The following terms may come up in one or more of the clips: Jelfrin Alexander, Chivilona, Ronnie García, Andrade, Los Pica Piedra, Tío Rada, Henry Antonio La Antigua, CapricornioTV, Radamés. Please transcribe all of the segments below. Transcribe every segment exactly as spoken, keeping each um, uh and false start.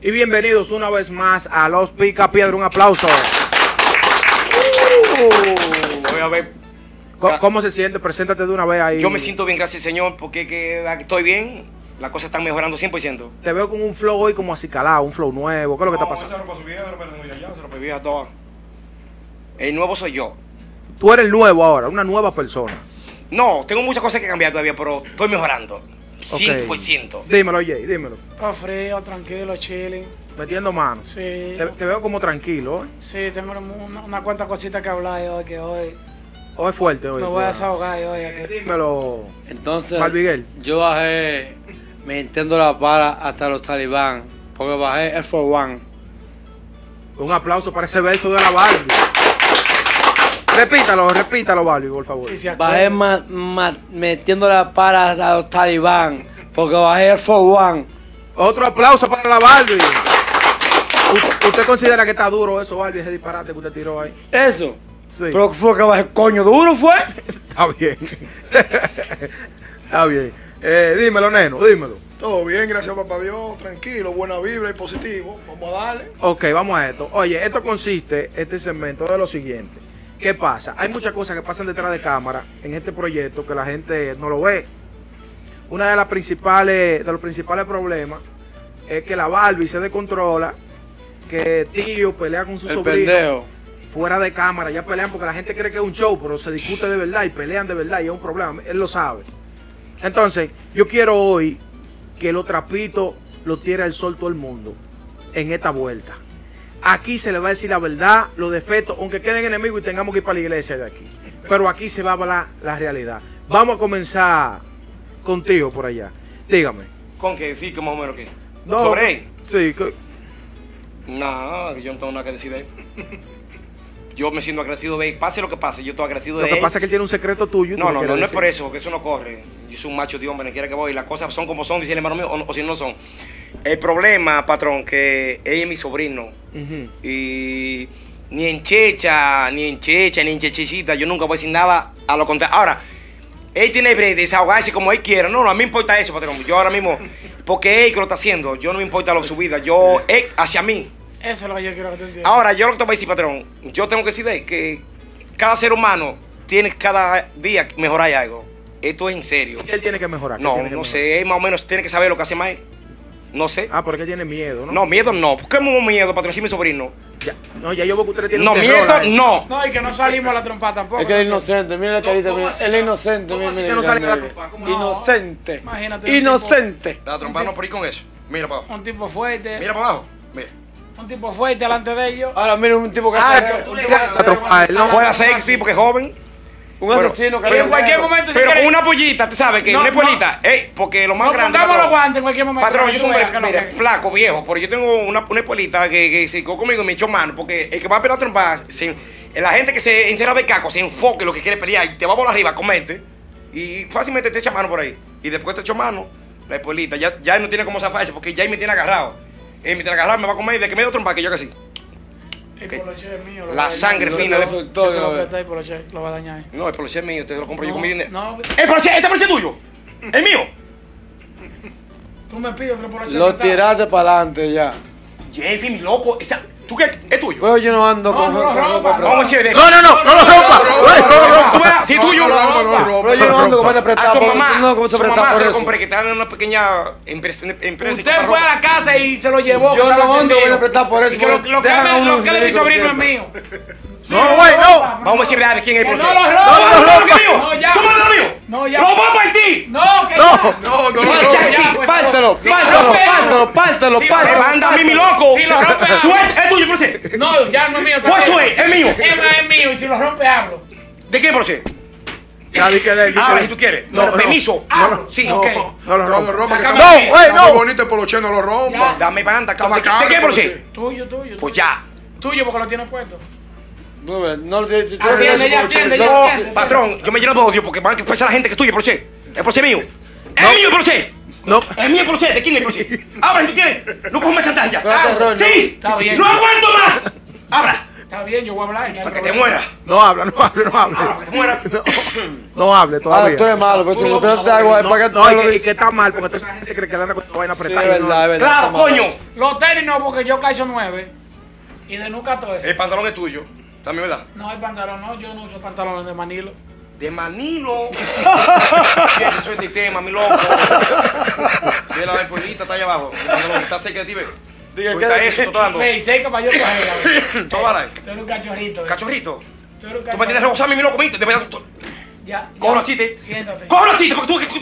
y bienvenidos una vez más a Los Pica Piedra. Un aplauso. Uh, voy a ver. ¿Cómo, ¿Cómo se siente? Preséntate de una vez ahí. Yo me siento bien, gracias Señor, porque que estoy bien. Las cosas están mejorando cien por ciento. Te veo con un flow hoy como acicalado, un flow nuevo. ¿Qué es lo que no, está pasando? Esa ropa subía, pero no, ya, esa ropa vieja, toda. El nuevo soy yo. Tú eres el nuevo ahora, una nueva persona. No, tengo muchas cosas que cambiar todavía, pero estoy mejorando. Okay. cien por ciento. Dímelo, Jay, dímelo. Está frío, tranquilo, chilling. Metiendo mano. Sí. Te, te veo como tranquilo, ¿eh? Sí, tengo una, una cuanta cosita que hablar hoy, que hoy... Hoy es fuerte, hoy. Me voy a desahogar hoy. Aquí. Dímelo. Entonces, Miguel, yo bajé, me intento la para hasta los talibán, porque bajé el for one. Un aplauso para ese verso de la Barbie. Repítalo, repítalo, Barbie, por favor. Si bajé ma, ma, metiendo la para hasta los talibán, porque bajé el for one. Otro aplauso para la Barbie. ¿Usted considera que está duro eso, Barbie, ese disparate que usted tiró ahí? Eso. Sí. Pero fue que bajé coño duro, fue. Está bien. Está bien. Eh, dímelo, neno, dímelo. Todo bien, gracias, papá Dios. Tranquilo, buena vibra y positivo. Vamos a darle. Ok, vamos a esto. Oye, esto consiste, este segmento, de lo siguiente. ¿Qué pasa? Hay muchas cosas que pasan detrás de cámara en este proyecto que la gente no lo ve. Una de las principales, de los principales problemas es que la Barbie se descontrola, que tío pelea con su El sobrino. Pendejo. Fuera de cámara, ya pelean porque la gente cree que es un show, pero se discute de verdad y pelean de verdad y es un problema, él lo sabe. Entonces, yo quiero hoy que los trapitos lo tire al sol todo el mundo en esta vuelta. Aquí se le va a decir la verdad, los defectos, aunque queden enemigos y tengamos que ir para la iglesia de aquí. Pero aquí se va a hablar la realidad. Vamos a comenzar contigo por allá. Dígame. ¿Con qué? Sí, que más o menos qué. No, ¿sobre él? Sí. Que... No, yo no tengo nada que decir de él. Yo me siento agradecido de él, pase lo que pase, yo estoy agradecido de él. Lo que pasa es que él tiene un secreto tuyo. No, no, no, no es por eso, porque eso no corre. Yo soy un macho de hombre, no quiera que voy, las cosas son como son, dice el hermano mío, o, o si no son. El problema, patrón, que él es mi sobrino, uh-huh. y ni en checha, ni en checha, ni en chechita, yo nunca voy a decir nada a lo contrario. Ahora, él tiene el desahogarse como él quiera, no, no, a mí me importa eso, patrón, yo ahora mismo, porque él que lo está haciendo, yo no me importa lo, su vida, yo, él hacia mí. Eso es lo que yo quiero que te entiendas. Ahora, yo lo que te voy a decir, patrón, yo tengo que decir que cada ser humano tiene cada día que mejorar algo. Esto es en serio. ¿Qué él tiene que mejorar? No, que no mejorar? Sé, él más o menos tiene que saber lo que hace más él. No sé. Ah, porque tiene miedo, ¿no? No, miedo no. ¿Por qué me miedo, patrón? Si mi sobrino. Ya. No, ya yo veo que ustedes tienen no, un terror, miedo, ¿eh? No. No, y que no salimos a la trompa tampoco. Es que él es inocente, mira la carita. No, él es inocente, mira, mira. No sale la trompa. ¿Cómo? Inocente. Imagínate. Inocente. Tipo... La trompa no por ahí con eso. Mira para abajo. Un tipo fuerte. Mira para abajo. Mira. Un tipo fuerte delante de ellos. Ahora mira un tipo que ah, se... Puede no, no, sexy porque es joven. Un pero, asesino que... Pero en cualquier momento... Pero con una pollita, tú sabes que no, una no, pollita. Ey, porque lo más no grande... Patrón, los guantes en cualquier momento. Patrón, yo soy un mira, mira, flaco, viejo. Pero yo tengo una, una pollita que, que se quedó conmigo y me echó mano. Porque el que va a pelear trompa... La gente que se encerra de caco, se enfoque lo que quiere pelear. Y te va por arriba, comete. Y fácilmente te echa mano por ahí. Y después te echa mano la pollita. Ya, ya no tiene cómo zafarse porque ya me tiene agarrado. Y me tiene que agarrar, me va a comer y de que me dio trompa, que yo que sí. Okay. El poloche es mío. La sangre fina. Lo va a dañar. No, el poloche es mío, te lo compro no, yo con mi dinero. No. El poloche, este poloche es tuyo. Es mío. Tú me pides otro poloche. Lo tiraste para adelante ya. Jeffy, mi loco. Esa, ¿tú qué? ¿Es tuyo? Pues yo no ando no, con ropa. No, no, no, no lo rompa. No, no, si es tuyo. Pero yo no ando con ropa prestada. Su mamá se lo compré, que estaba en una pequeña empresa. Usted fue a la casa y se lo llevó. Yo no ando con prestada por eso. Lo que le di sobrino es mío. No, güey, no. Vamos a decir de quién es el proceso. No, no, no, no, no, no, ya. ¿Cómo no lo mío? No, ya. ¡Lo va a partir! No, que no, no, no, no. Pártelo, pártelo, pártelo, pártelo, pártelo. Manda a mí, mi loco. Si lo rompe, suelta, es tuyo, proceso. No, ya no es mío. ¿Cuál suelta? Es mío. Es mío y si lo rompe, hablo. ¿De qué proceso? Ahora, si tú quieres. No, permiso. Sí, ok. No lo rompas. No, güey, no. Bonito el poloche, no lo rompas. Dame para andar. ¿De qué proceso? Tuyo, tuyo. Pues ya. Tuyo, porque lo tienes puesto. No, no, no, patrón, yo me lleno de odio porque van a que fuese la gente que es tuya, proche. El proche mío. No. Es mío, proche. No. Es mío, proche. ¿De quién es el proche? Abra si tú quieres. No cojo más chantaje ya. No, ah, no. Sí. Está bien. No aguanto más. Abra. Está bien, yo voy a hablar. Para que te muera. No habla, no hable, no hable. Ah, que muera. No, no hable todavía. Ah, tú eres malo, porque tú no te agua. No, para que no, no y, y que está mal, porque toda esa gente cree que le anda con tu vaina apretada. Sí, es verdad, es verdad. Claro, coño. Los tenis no, porque yo calzo nueve y de nunca todo eso. El pantalón es tuyo. También, ¿verdad? No, el pantalón no, yo no uso pantalones de Manilo. De Manilo. Eso es de tema, mi loco. De la polita está allá abajo. El pantalón está cerca de ti, ve. Me dice que para yo cogerla. ¿Todo vale? Tú eres un cachorrito. ¿Cachorrito? Tú eres un cachorrito. Tú me tienes rebosado, mi loco, comiste. Ya. Coge los chistes. Siéntate. Coge los chistes, porque tú.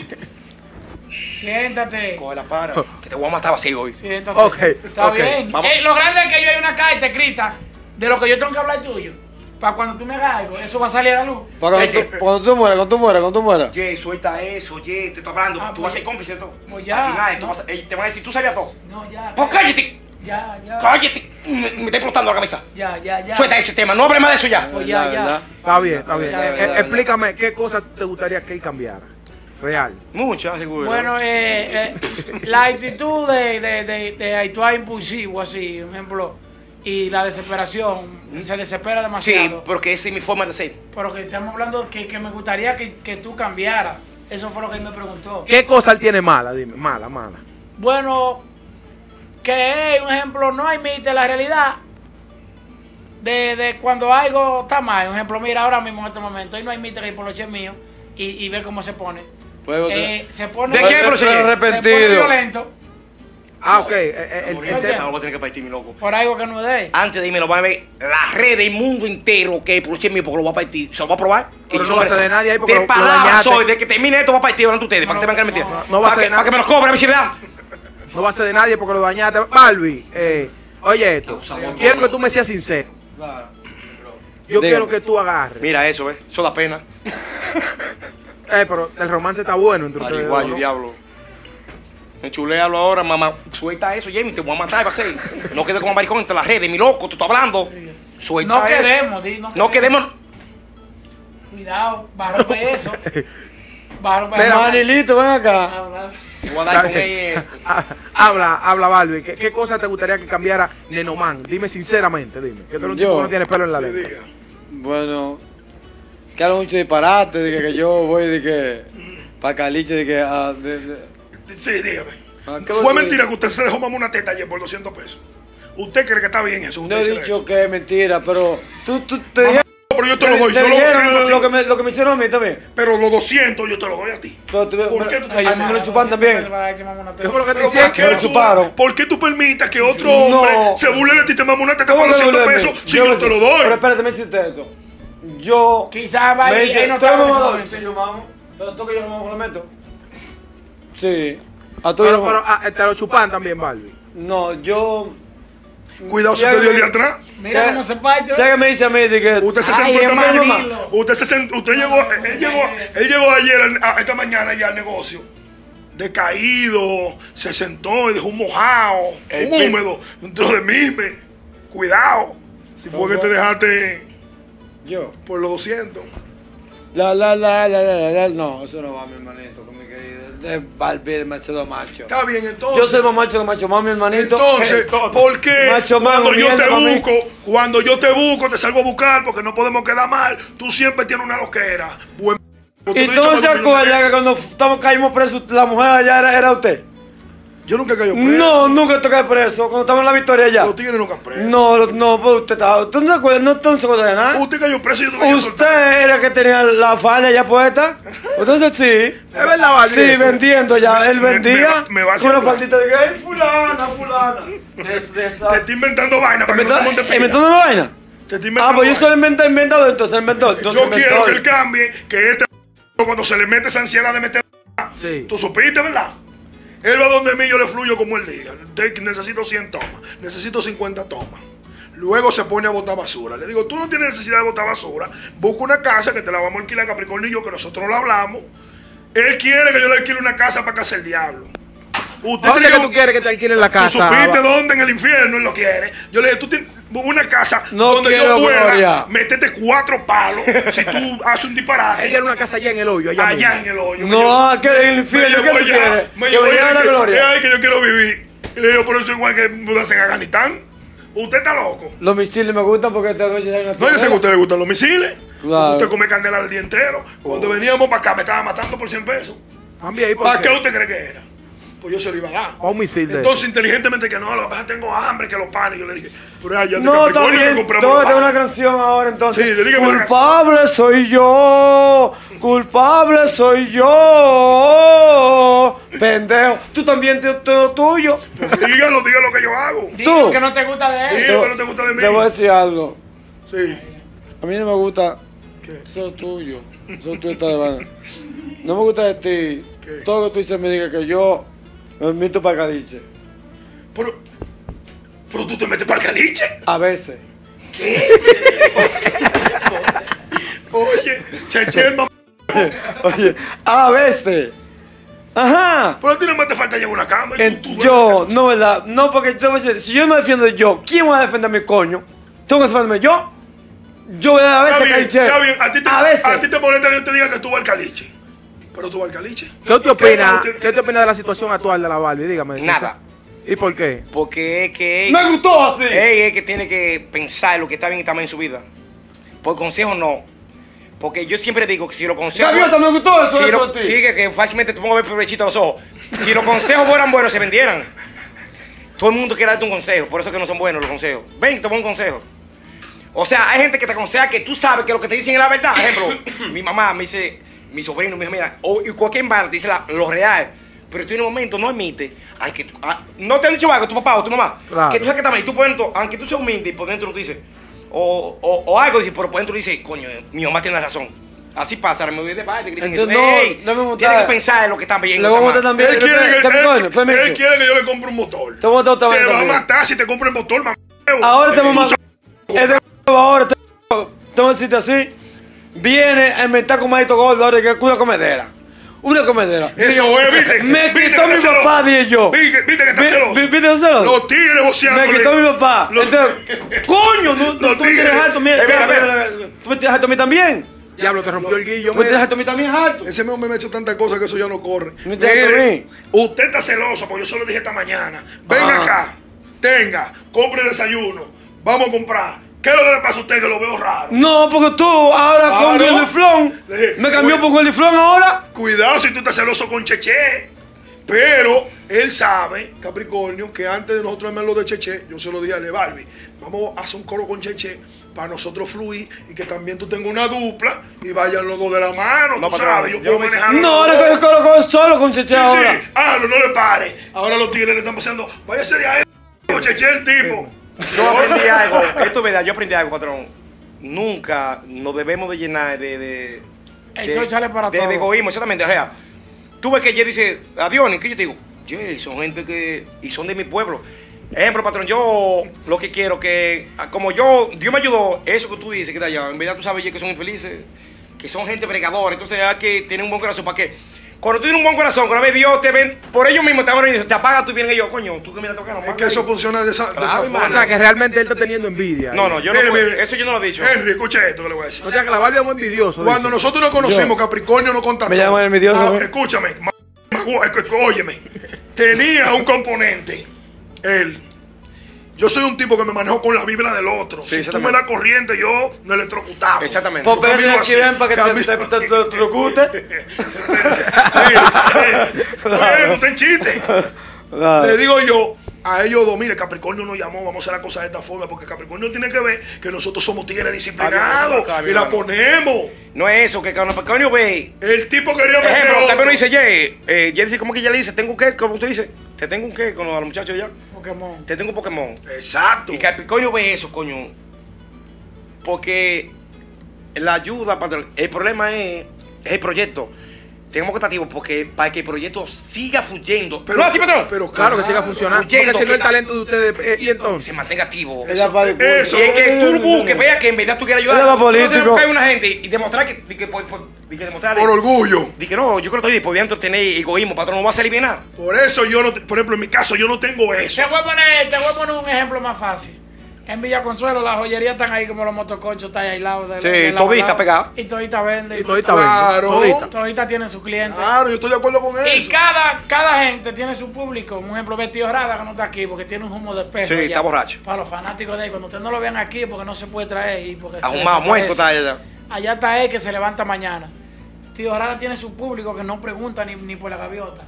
Siéntate. Coge la para. Que te voy a matar vacío hoy. Siéntate. Ok. Está bien. Lo grande es que yo hay una carta escrita de lo que yo tengo que hablar tuyo. Para cuando tú me hagas algo, eso va a salir a la luz. Para cuando tú mueras, cuando tú mueras, cuando tú mueras. Oye, suelta eso, oye, te estoy hablando. Tú vas a ser cómplice de todo. Pues ya. Al final, te van a decir, tú sabías todo. No, ya. Pues cállate. Ya, ya. Cállate, me, me está explotando la cabeza. Ya, ya, ya. Suelta ese tema, no hable más de eso ya. Pues ya, ya. ya. Está bien, está bien. Verdad, eh, verdad, explícame, verdad. ¿Qué cosas te gustaría que él cambiara? Real. Muchas, seguro. Bueno, eh, eh, la actitud de, de, de, de actuar impulsivo, así, por ejemplo, y la desesperación, ¿Mm? Se desespera demasiado. Sí, porque esa es mi forma de ser. Pero que estamos hablando que, que me gustaría que, que tú cambiaras. Eso fue lo que él me preguntó. ¿Qué cosa él tiene mala? Dime, mala, mala. Bueno... Que es un ejemplo, no admite la realidad de, de cuando algo está mal. Un ejemplo, mira ahora mismo en este momento, él no admite que el poloche es mío y, y ve cómo se pone. Eh, se pone. ¿De qué poloche? Se pone violento. Ah, ok. No voy a tener que partir, mi loco. Por algo que no es de él. Antes de irme lo va a ver la red del mundo entero que el poloche es mío porque lo va a partir. Se lo va a probar. Que no va a ser de nadie ahí porque lo dañaste. De que termine esto va a partir delante de ustedes. Para que te van a mentir. No va a ser de nadie. Para que me los cobre, a ver si le dan. No va a ser de nadie porque lo dañaste. Balbi, eh, oye esto. Quiero que tú me seas sincero. Yo Dígame. Quiero que tú agarres. Mira eso, ¿eh? Eso da pena. Eh, pero el romance está bueno entre ustedes. Igual, ¿no? Diablo. Me chulealo ahora, mamá. Suelta eso, Jamie. Te voy a matar, va a ser. No quedes como maricón entre las redes, mi loco. Tú estás hablando. Suelta no eso. Quedemos, di, no, no quedemos. No quedemos. Cuidado, barro para eso. Barro para eso. Manilito, ven acá. Habla, habla, Balbi. ¿Qué, ¿Qué cosa te gustaría que cambiara Nenomán? Dime sinceramente, dime. Que tú no tienes pelo en la lengua. Bueno, que hablo mucho de disparate, de que, que yo voy de que. Para Caliche, de que. Ah, de, de. Sí, dígame. Fue mentira que usted se dejó mamá una teta ayer por doscientos pesos. ¿Usted cree que está bien eso? No he dicho que es mentira, pero. Tú, tú te dije. Pero yo te lo doy, yo lo doy. Lo que me, lo que me hicieron a mí también. Pero los doscientos yo te los doy a ti. Pero, pero, ¿Por qué tú te me lo chupan también? Yo creo que te hicieron que me lo chuparon. ¿Por qué tú permitas que otro hombre no. se burle de ti y te mame una teta por los doscientos pesos si yo, yo te lo doy? Pero espérate, me hiciste esto. Yo. Quizás va a ir y no te lo doy. Sí, yo mamo. Pero tú que yo lo mamo con lo meto. Sí. A tú pero, pero a, te lo chupan también, Barbie. No, yo. Cuidado si te dio el de atrás. Mira cómo se parte. ¿Sabes qué me dice a mí? Que... Usted se sentó esta mañana. Usted se sentó. Usted llegó. Él llegó, él llegó ayer, a, esta mañana, ya al negocio. Decaído. Se sentó y dejó un mojado. El un húmedo. Dentro de mí. Cuidado. Si fue que te dejaste. Yo. Por los doscientos. La, la, la, la, la, la. No, eso no va, mi hermanito. De Balbi, demasiado macho. Está bien, entonces. Yo soy más macho que macho más, mi hermanito. Entonces, ¿por qué macho, cuando yo te busco, cuando yo te busco, te salgo a buscar porque no podemos quedar mal? Tú siempre tienes una loquera. Buen... ¿Y tú no se acuerdas que cuando estamos, caímos presos, la mujer allá era, era usted? Yo nunca caí preso. No, nunca te caí preso. Cuando estaba en la victoria allá. Los tigres nunca han preso. No, no, pues usted estaba. ¿Tú no te acuerdas? No, tú no se acuerdas de nada. Usted cayó preso y yo te usted era el que tenía la falda allá puesta. Entonces sí. Es verdad, Balbi. Sí, vendiendo ya. Él vendía. Me, me, me va a hacer una faldita de que, fulana, fulana. De, de esa... Te estoy inventando vaina para que no te montes pila. ¿Inventando vaina? Te estoy inventando. Ah, pues vaina. Yo soy inventado, inventado, entonces el mentor. Yo quiero inventado. Que él cambie, que este cuando se le mete esa ansiedad de meter. Sí. Tú supiste, ¿verdad? Él va donde mí, yo le fluyo como él diga. Necesito cien tomas, necesito cincuenta tomas. Luego se pone a botar basura. Le digo, tú no tienes necesidad de botar basura. Busca una casa que te la vamos a alquilar, Capricornio y yo, que nosotros la hablamos. Él quiere que yo le alquile una casa para casa el diablo. Usted ¿Dónde que tú quieres que te alquilen la casa? Tú supiste dónde, en el infierno, él lo quiere. Yo le dije, tú tienes una casa no donde yo pueda, métete cuatro palos si tú haces un disparate. Él quiere una casa allá en el hoyo. Allá, allá en el hoyo. No, que en el infierno. Me llevo allá. Me llevo allá. Es ahí que yo quiero vivir. Y le digo, pero eso igual que mudarse en Afganistán. Usted está loco. Los misiles me gustan porque te doy una... No, yo sé que a usted le gustan los misiles. Claro. Usted come candela el día entero. Cuando oh. veníamos para acá me estaba matando por cien pesos. Ahí, ¿por ¿Para qué? qué usted cree que era? Pues yo se lo iba a dar. Para un misil. Entonces, de... inteligentemente, que no, la verdad tengo hambre, que los panes. Yo le dije, pero allá no, de Capricornio que compramos. No, una canción ahora entonces. Sí, le dije, culpable soy yo, culpable soy yo. Pendejo, tú también te lo tuyo. Pues dígalo, diga lo que yo hago. Dígalo que no te gusta de él. Dígalo que no te gusta de mí. Te voy a decir algo. Sí. A mí no me gusta. ¿Qué? Eso es tuyo. Eso es tuyo, está de vaina. No me gusta de ti. ¿Qué? Todo lo que tú dices me diga que yo me meto para caliche. Pero, pero tú te metes para caliche. A veces. ¿Qué? Oye, cheche, mamá. Oye, a veces. Ajá. Pero a ti no más te falta llevar una cama. En, tú, tú yo, cama. No, ¿verdad? No, porque tú, si yo me defiendo yo, ¿quién va a defender a mi coño? ¿Tengo que defenderme yo? Yo voy a dar a veces caliche. Está bien, a ti te, a veces. A ti te molesta que yo te diga que tú vas al caliche. Pero tú vas al caliche. ¿Qué te opinas opina de la situación actual de la Barbie? Dígame. Nada. ¿Y por qué? Porque es que... ¡Me gustó así! Ey, es que tiene que pensar lo que está bien y está mal en su vida. Por consejo no. Porque yo siempre digo que si los consejos... ¡Gaviota, me gustó eso! Si eso lo, sí, que, que fácilmente te pongo a ver provechito a los ojos. Si los consejos fueran buenos, se vendieran. Todo el mundo quiere darte un consejo. Por eso es que no son buenos los consejos. Ven, te pongo un consejo. O sea, hay gente que te aconseja que tú sabes que lo que te dicen es la verdad. Por ejemplo, mi mamá me dice... Mi sobrino me dijo, mira, o y cualquier bar dice la, lo real, pero tú en un momento no admites, aunque a, no te han dicho algo tu papá o tu mamá, claro. Que tú sabes que también, tú por dentro, aunque tú seas humilde y por dentro tú dices, o, o, o algo dices, pero por dentro dices, coño, mi mamá tiene razón. Así pasa, me voy de baile, dicen eso, no, no me tienen que pensar en lo que están viendo. También. Él, quiere que, él, él, él quiere que yo le compre un motor. Te, motor, te, te va a matar si te compra el motor, mamá. Ahora te vamos a te voy a decirte así. Viene a inventar con Maito Gordo ahora que es una comedera. Una comedera. Eso digo, es, viste. Me viste quitó que mi papá, dije yo. Viste, viste que está celoso. Viste que está celoso. Los tigres boceando. Me quitó mi papá. Los... Entonces, coño, no, no, tú me tienes alto. Mira, tú me tienes alto a mí también. Diablo, te rompió el guillo. Tú me tienes alto a mí también, alto. Ese hombre me ha hecho tantas cosas que eso ya no corre. Mire, usted está celoso, porque yo se lo dije esta mañana. Venga acá, tenga, compre desayuno, vamos a comprar. ¿Qué es lo que le pasa a usted que lo veo raro? No, porque tú ahora ah, con no. el flon me cambió por el flon ahora. Cuidado si tú estás celoso con Cheche. Pero él sabe, Capricornio, que antes de nosotros hacerlo de Cheche, yo se lo dije a Le Barbie, vamos a hacer un coro con Cheche para nosotros fluir y que también tú tengas una dupla y vayan los dos de la mano, no, tú sabes, yo, yo puedo manejarlo. No, ahora yo coro solo con Cheche sí, ahora. Sí, hágalo, no le pare. Ahora los tigres le están pasando, váyase de ahí, Cheche el tipo. Yo aprendí algo, esto es verdad, yo aprendí algo, patrón. Nunca nos debemos de llenar de... de, de, de, sale para de, de egoísmo, exactamente. O sea, tú ves que Jerry dice, adiós, ¿y qué yo te digo? Jerry, son gente que... y son de mi pueblo. Ejemplo, patrón, yo lo que quiero que... como yo, Dios me ayudó, eso que tú dices que está allá. En verdad tú sabes que son infelices, que son gente bregadora, entonces hay que tener un buen corazón, ¿para qué? Cuando tú tienes un buen corazón, cuando vez Dios te ven, por ellos mismos te abren y te apagas, tú vienes ellos, coño, tú que mira tocar. Es que eso funciona de esa, claro, de esa forma. O sea, que realmente él está teniendo envidia. No, no, yo mire, no puedo, mire, eso yo no lo he dicho. Henry, escucha esto que le voy a decir. O sea, que la Barbie es muy envidiosa. Cuando dice. Nosotros nos conocimos, yo. Capricornio no contactó. Me llaman envidioso. Ah, escúchame, óyeme, tenía un componente, él. Yo soy un tipo que me manejo con la vibra del otro. Sí, si tú me das corriente, yo me electrocutaba. Exactamente. Porque no tienes que ver para que te electrocutes. Oye, no está en chiste. Le digo yo a ellos dos, mire, Capricornio nos llamó, vamos a hacer las cosas de esta forma, porque Capricornio tiene que ver que nosotros somos tigres disciplinados y la ponemos. No es eso, que Capricornio ve. El tipo quería meter otro. Ejemplo, también dice, Jay, Jay, ¿cómo que ya le dice? ¿Tengo qué? ¿Cómo tú dices? Te tengo un qué con los muchachos ya. Pokémon. Te tengo un Pokémon. Exacto. Y Capricornio ve eso, coño. Porque la ayuda, para el problema es, es el proyecto. Tenemos que estar activos porque para que el proyecto siga fluyendo. Pero, no, así, patrón. Pero claro, claro que siga funcionando. Fluyendo, no, que el talento de ustedes. Y entonces. Se mantenga activo. Eso, eso. Y es que tú busques, vea que en verdad tú quieres ayudar. No político. No buscar a una gente y demostrar que. que, que, que demostrar, por orgullo. Dije, no, yo creo que estoy dispuesto a tener egoísmo, patrón. No va a salir bien nada. Por eso yo no. Por ejemplo, en mi caso, yo no tengo eso. Te voy a poner, te voy a poner un ejemplo más fácil. En Villa Consuelo las joyerías están ahí como los motoconchos, están ahí aislados. De, sí, de todita pegada. Y todita vende. Y todita vende. Claro. Todita. Todita tiene su cliente. Claro, yo estoy de acuerdo con eso. Y cada, cada gente tiene su público. Un ejemplo, Tío Rada, que no está aquí porque tiene un humo de peso. Sí, allá, está borracho. Para los fanáticos de él, cuando ustedes no lo vean aquí porque no se puede traer. Y porque aún más muerto está allá. Allá está él que se levanta mañana. Tío Rada tiene su público que no pregunta ni, ni por la gaviota.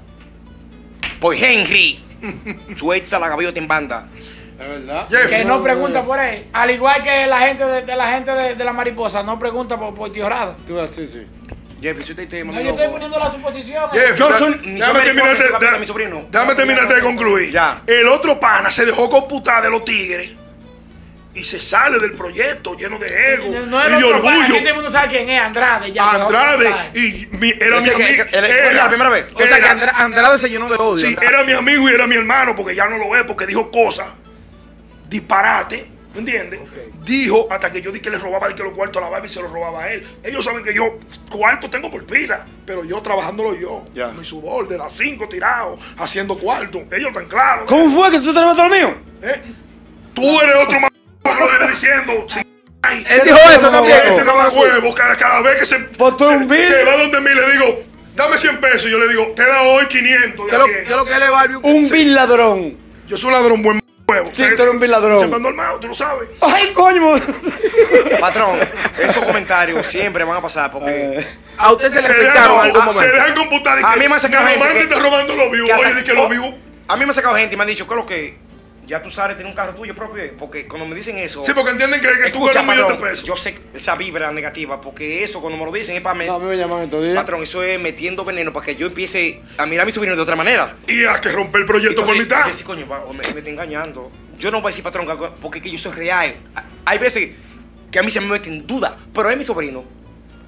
Pues Henry, suelta la gaviota en banda. Es verdad. Yes, que no pregunta por él. Al igual que la gente de, de la gente de, de la mariposa no pregunta por, por Tío Rada. Tú sí, sí. Jeffy, si usted te no, yo estoy poniendo la suposición. Jeff, yo soy déjame terminarte de mi sobrino. Déjame terminarte de concluir. Ya. El otro pana se dejó computar de los tigres y se sale del proyecto lleno de ego no y de orgullo. Pana, aquí todo el mundo sabe quién es Andrade. Ya Andrade y mi, era mi amigo. Era la primera vez. O sea que Andrade se llenó de odio. Sí, era mi amigo y era mi hermano porque ya no lo es porque dijo cosas. Disparate, ¿me entiendes? Okay. Dijo hasta que yo di que le robaba, di que los cuartos a la Barbie y se los robaba a él. Ellos saben que yo cuartos tengo por pila, pero yo trabajándolo yo, yeah. Con mi sudor, de las cinco tirados, haciendo cuartos. Ellos tan claros. ¿Cómo fue que tú trabajaste lo mío? ¿Eh? Tú eres otro más que lo eres diciendo. Ay, él dijo eso también. Este no da huevo, cada, cada vez que se, se, se va donde mí le digo, dame cien pesos. Y yo le digo, te da hoy quinientos. ¿Qué es lo que él es Barbie? Un vil ladrón. Yo soy un ladrón buen. Huevo. Sí, tú eres un viladrón. Siempre ando armado, tú lo sabes. ¡Ay, coño! Patrón, esos comentarios siempre van a pasar porque... A usted se, se le acercaron algún momento. Se dejan computar de que... A mí me han sacado gente. Que, está robando los vivos. Oye, de que los vivos... A mí me han sacado gente y me han dicho, ¿qué es lo que...? Ya tú sabes, tiene un carro tuyo propio. Porque cuando me dicen eso... Sí, porque entienden que, que escucha, tú ganas un millón de pesos. Yo sé esa vibra negativa porque eso cuando me lo dicen es para mí. No, a mí me llaman entonces. Patrón, eso es metiendo veneno para que yo empiece a mirar a mi sobrino de otra manera. Y a que romper el proyecto entonces, por mitad. Yo, yo, sí, coño, va, me, me está engañando. Yo no voy a decir, patrón, porque que yo soy real. Hay veces que a mí se me mete en duda, pero es mi sobrino.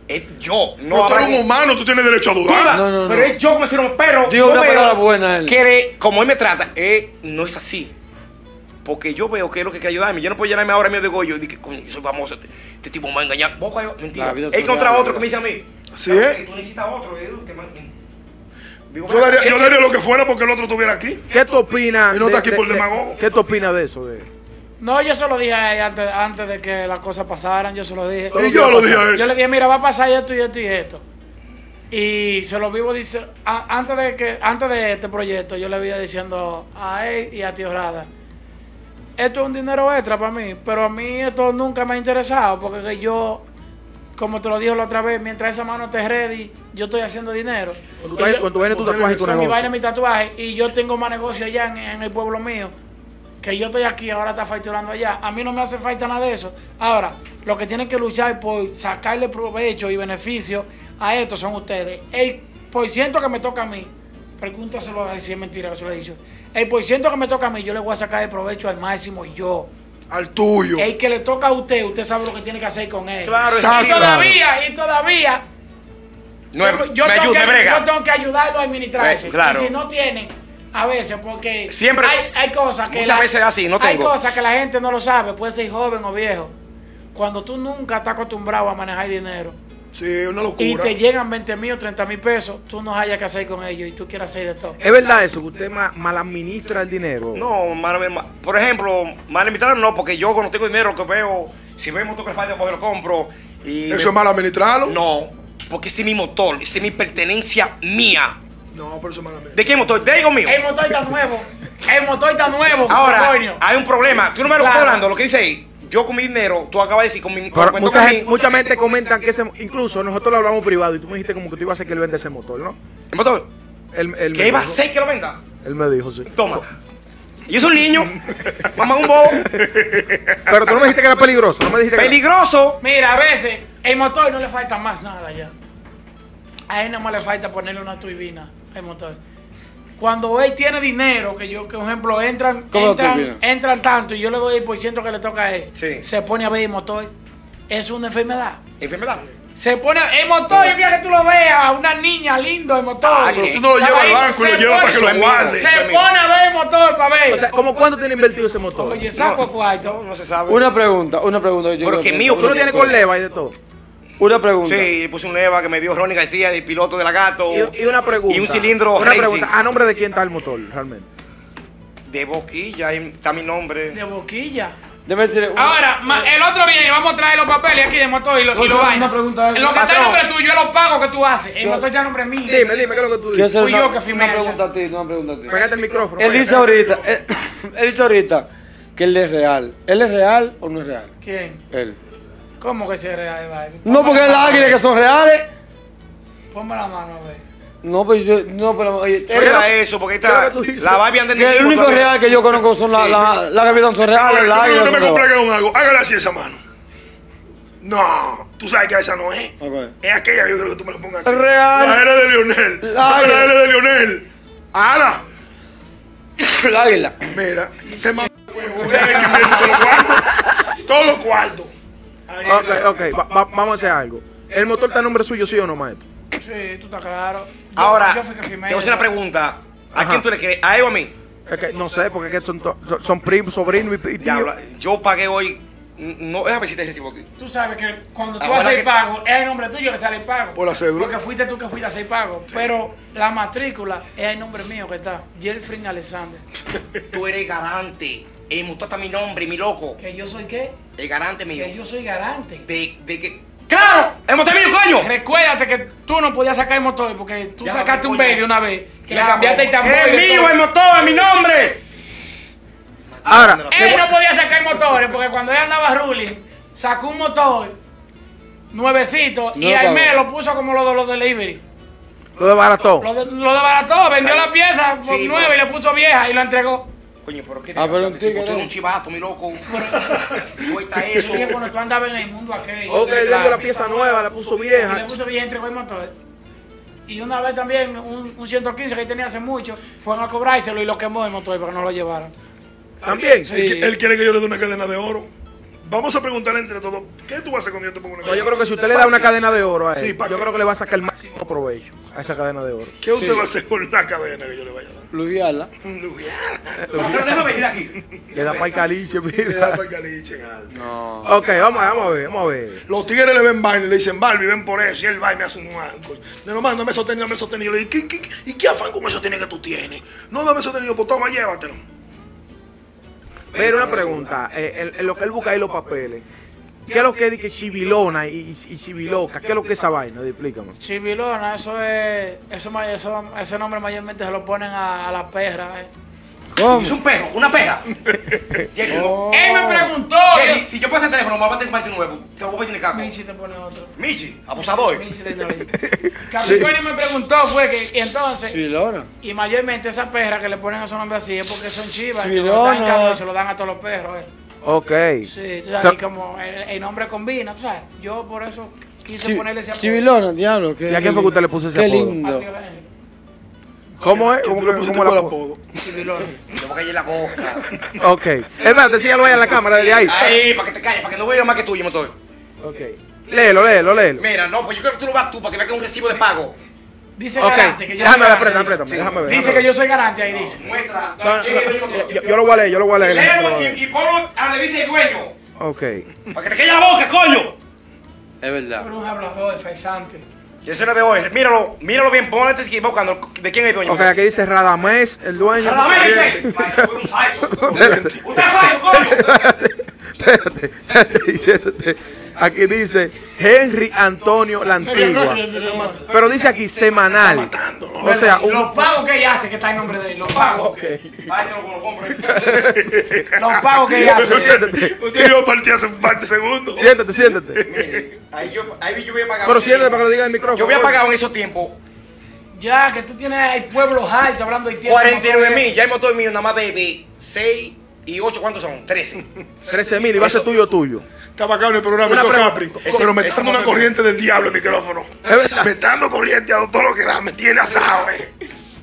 Es yo. No, tú eres un humano, tú tienes derecho a dudar. No, no, no. Pero es yo como si no, pero... Digo una palabra buena él. Que como él me trata, él no es así. Porque yo veo que es lo que quiere ayudarme. Yo no puedo llenarme ahora mío de goyo y decir, coño, soy famoso. Este tipo me va a engañar. Vos, mentira. Él contra otro que me dice a mí. Así es. Tú necesitas otro. Yo daría, yo daría lo que fuera porque el otro estuviera aquí. ¿Qué tú opinas? Y no está aquí por demagogo. ¿Qué tú opinas de eso? No, yo se lo dije a ella antes, antes de que las cosas pasaran. Yo se lo dije. Y yo lo dije a ella. Yo le dije, mira, va a pasar esto y esto y esto. Y se lo vivo dice antes de que antes de este proyecto, yo le voy diciendo a él y a Tío Rada. Esto es un dinero extra para mí, pero a mí esto nunca me ha interesado porque yo, como te lo dije la otra vez, mientras esa mano esté ready, yo estoy haciendo dinero. Cuando tú, yo, cuando tú vienes tu tatuaje y tu negocio. Mi vaina, mi tatuaje, y yo tengo más negocio allá en, en el pueblo mío, que yo estoy aquí, ahora está facturando allá. A mí no me hace falta nada de eso. Ahora, lo que tienen que luchar por sacarle provecho y beneficio a esto son ustedes. El por ciento que me toca a mí, pregúntaselo a él si es mentira que se lo he dicho. El por ciento que me toca a mí, yo le voy a sacar el provecho al máximo yo. Al tuyo. El que le toca a usted, usted sabe lo que tiene que hacer con él. Claro, exacto. Y todavía, y todavía, no, yo, yo, me tengo ayuda, que, me yo tengo que ayudarlo a administrarse. Pues, claro. Y si no tienen, a veces, porque siempre, hay, hay cosas que la, veces así, no tengo. Hay cosas que la gente no lo sabe, puede ser joven o viejo. Cuando tú nunca estás acostumbrado a manejar dinero. Sí, una locura. Y te llegan veinte mil o treinta mil pesos, tú no hayas que hacer con ellos y tú quieras hacer de todo. ¿Es verdad eso? ¿Que usted mal, mal administra el dinero? No, mal, mal, por ejemplo, mal administrar no, porque yo cuando tengo dinero que veo, si veo un motor que falta, pues lo compro. Y ¿eso me... es mal administrarlo? No, porque ese es mi motor, ese es mi pertenencia mía. No, pero eso es mal administrado. ¿De qué motor? ¿De ellos mío? El motor está nuevo. El motor está nuevo. Ahora, coño. Hay un problema. Tú no me lo claro. Estás hablando, lo que dice ahí. Yo con mi dinero, tú acabas de decir con mi dinero. Mucha gente, mucha gente comenta que ese, incluso nosotros lo hablamos privado y tú me dijiste como que tú ibas a hacer que él venda ese motor, ¿no? ¿El motor? Él, él ¿qué iba a hacer que lo venda? Él me dijo, sí. Toma. Yo soy un niño, mamá un bobo. Pero tú no me dijiste que era peligroso, no me dijiste que ¿peligroso? Era... Mira, a veces el motor no le falta más nada ya. A él no más le falta ponerle una turbina al motor. Cuando él tiene dinero, que yo, que por ejemplo, entran entran, entran tanto y yo le doy el por ciento que le toca a él, sí. Se pone a ver el motor. Es una enfermedad. ¿Enfermedad? Se pone a, el motor, yo quiero que tú lo veas, una niña lindo el motor. Ah, pero tú no lo llevas al banco y lo llevas para que lo guardes. Se pone a ver el motor para ver. O sea, ¿cómo cuánto tiene invertido ese motor? Oye, saco no, cuarto. No, no se sabe. Una pregunta, una pregunta. Yo porque mío, tú lo tienes con leva y de todo. Una pregunta. Sí, puse un leva que me dio Ronnie García, el piloto de la gato. Y, y una pregunta. Y un cilindro. Una racing. Pregunta. ¿A nombre de quién está el motor realmente? De Boquilla, está mi nombre. De Boquilla. Debe ser... Ahora, ma, el otro viene, vamos a traer los papeles aquí de motor y, lo, no, y lo vaina. Una pregunta, lo que está en nombre tuyo, yo lo pago que tú haces. El motor está en nombre mío. Dime, dime, ¿qué es lo que tú dices? Fui yo que firmé. No pregunta a ti, no pregunta a ti. Pégate el micrófono. Él dice ahorita, él, él dice ahorita que él es real. ¿Él es real o no es real? ¿Quién? Él. ¿Cómo que sea real? Vale? No, porque las águilas que son reales. Ponme la mano, güey. No, pero yo, no, pero oye, era eso, porque está la Barbie anda en el mismo. El único también real que yo conozco son las gavilanes, son reales, las águilas. No me compliques con algo, hágale así esa mano. No, tú sabes que esa no es. Okay. Es aquella que yo creo que tú me la pongas así. Real. La era de Lionel. La, la era de Lionel. ¡Ala! La águila. Mira, se mamó el huevo. Todos los cuartos. Ok, ok, vamos a hacer algo. ¿El motor está en nombre suyo, sí o no, maestro? Sí, tú estás claro. Yo, ahora, yo te voy a hacer una pregunta. ¿A, ¿A quién tú le crees? ¿A él o a mí? Es que, no, no sé, porque es que son, son primos, sobrinos y tíos. Yo pagué hoy. No, déjame decirte ese tipo aquí. Tú sabes que cuando tú ahora haces el pago, es el nombre tuyo que sale el pago. Por la cédula. Porque fuiste tú que fuiste a hacer el pago. Sí. Pero la matrícula es el nombre mío que está. Jelfrin Alexander. Tú eres garante. El motor está mi nombre, mi loco. ¿Que yo soy qué? El garante mío. Que yo soy garante. De, de que... ¡Claro! ¡El motor mío, coño! Recuérdate que tú no podías sacar el motor porque tú ya sacaste un baby una vez. Que ya, le cambiaste el tambor. ¡Es mío el motor! ¡Es mi nombre! Ahora. Él no podía sacar motores porque cuando él andaba ruling, sacó un motor nuevecito no, y al mes lo puso como los de los delivery. Lo desbarató. Lo, de, lo desbarató, vendió la pieza por sí, nueva pero... y le puso vieja y lo entregó. Coño, pero ¿qué te pasa? Tú eres un chivato, mi loco. Suelta eso. Cuando tú andabas en el mundo aquello. Ok, le dio la pieza nueva, la puso vieja. Le puso vieja y entregó el motor. Y una vez también, un, un ciento quince que tenía hace mucho, fueron a cobrárselo y lo quemó el motor para que no lo llevaran. ¿También? Sí. Él, él quiere que yo le dé una cadena de oro. Vamos a preguntarle entre todos, ¿qué tú vas a hacer cuando yo te pongo una cadena de oro? Yo creo que si usted le da una cadena de oro a él, sí, yo creo que le va a sacar el máximo provecho a esa cadena de oro. ¿Qué usted sí. va a hacer con la cadena que yo le vaya a dar? Lugiarla. Lugiarla. Pero déjame ir aquí. Le da para el caliche, mira. Le da para el caliche, galo. No. Ok, vamos, vamos a ver, vamos a ver. Los tigres le ven vaina, le dicen, Barbie, ven por eso. Y él va y me hace un manco. No, no me sostenido, no me sostenido. Le digo, ¿Qué, qué, ¿y qué afán con eso tiene que tú tienes? No, no me sostenido, pues toma, llévatelo. Pero una pregunta, eh, en lo que él busca ahí los papeles, ¿qué es lo que es chivilona y, y chiviloca? ¿Qué es lo que es esa vaina? Explícame. Chivilona, eso es, eso, eso, ese nombre mayormente se lo ponen a, a la perra. Eh. ¿Cómo? Es un perro, una perra. Oh. Él me preguntó. ¿Qué? Si yo paso el teléfono, me voy a tener un nuevo, te voy a pedir el caco. Michi te pone otro. Michi, abusador. Michi te pone Capricornio sí. me preguntó, fue que, y entonces. Chivilona. Y mayormente esas perras que le ponen a su nombre así es porque son chivas. Chivilona. Que lo dan, se lo dan a todos los perros. Eh. Ok. Sí, tú sabes, so, como el, el nombre combina, tú sabes. Yo por eso quise si, ponerle ese apodo. Chivilona, diablo. ¿Y a quién fue que usted le puso ese qué apodo? Qué lindo. ¿Cómo es? ¿Cómo le pusiste el apodo? Chivilona. Yo voy a callar la boca. Ok. Espérate, síganlo ahí en la cámara, desde ahí. Ahí, para que te calles, para que no veas más que tú, yo me estoy. Ok. Léelo, léelo, léelo. Mira, no, pues yo creo que tú lo vas tú, para que veas que es un recibo de pago. Dice okay. garante que yo déjame, soy garante. Aprieta, aprieta, déjame ver. Dice déjame ver. Que yo soy garante, ahí no, dice. Muestra. No, no, yo, yo, yo lo voy a leer, yo lo voy a leer. Si leo el, y, y ponlo a donde dice el dueño. Ok. Para que te calle la boca, coño. Es verdad. Pero un hablador, faisante. Eso era de hoy. Míralo, míralo bien, ponlo este equivocando. ¿De quién es el dueño? Ok, aquí dice Radamés, el dueño. ¡Radamés! Usted es falso, coño. Espérate, espérate, siéntate. Aquí dice Henry Antonio La Antigua. Pero dice aquí semanal. O sea, un... los pagos que ella hace, que está en nombre de él. Los pagos. Okay. Ay, te lo compro. Los pagos que ella hace. Siéntate. Usted yo partí hace un par de segundos. Siéntate, siéntate. Mire, ahí, yo, ahí yo voy a pagar. Pero siéntate para que lo diga el micrófono. Yo voy a pagar en esos tiempos. Ya, que tú tienes el pueblo alto hablando de tiempo. cuarenta y nueve mil, ya el motor mío, nada más de seis. ¿Y ocho cuántos son? trece. trece mil, y va a ser tuyo, tuyo. Está bacano el programa, una Capri, ese, pero me está dando una corriente del diablo el micrófono. Me está dando corriente a todo lo que da, me tiene asado.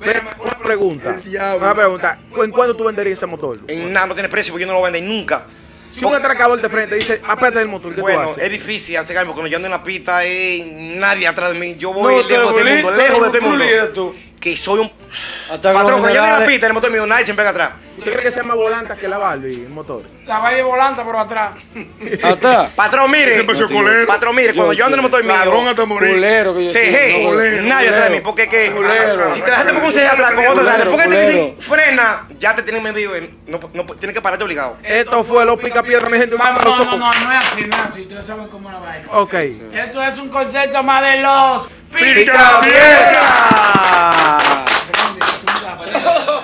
Una pregunta, una pregunta. ¿En cuánto tú venderías ese motor? En nada, no tiene precio porque yo no lo vendo nunca. Si un atracador de frente dice, apártate del motor, ¿qué bueno, tú haces? Es difícil hacer cambio, cuando yo ando en la pista y nadie atrás de mí. Yo voy no, lejos del mundo, lejos de todo el mundo. Que soy un... Patrón, yo vi una pista en el motor mío, nadie se pega atrás. ¿Usted cree que se llama volanta que la Barbie, el motor? La Barbie volanta, pero atrás. ¿Atrás? Patrón, mire. Patrón, mire, cuando yo ando en el motor mío. Ladrón hasta morir. Culero que yo soy. Nadie atrás de mí, porque que... Si te dejaste por un sello atrás con otro atrás, porque te dicen frena, ya te tienen medido. Tienes que pararte obligado. Esto fue Los Pica Piedra, mi gente. No, no, no, no es así, no es así. Ustedes saben cómo la vaina. Ok. Esto es un concepto más de Los Pica Piedra. ¡Pica Piedra!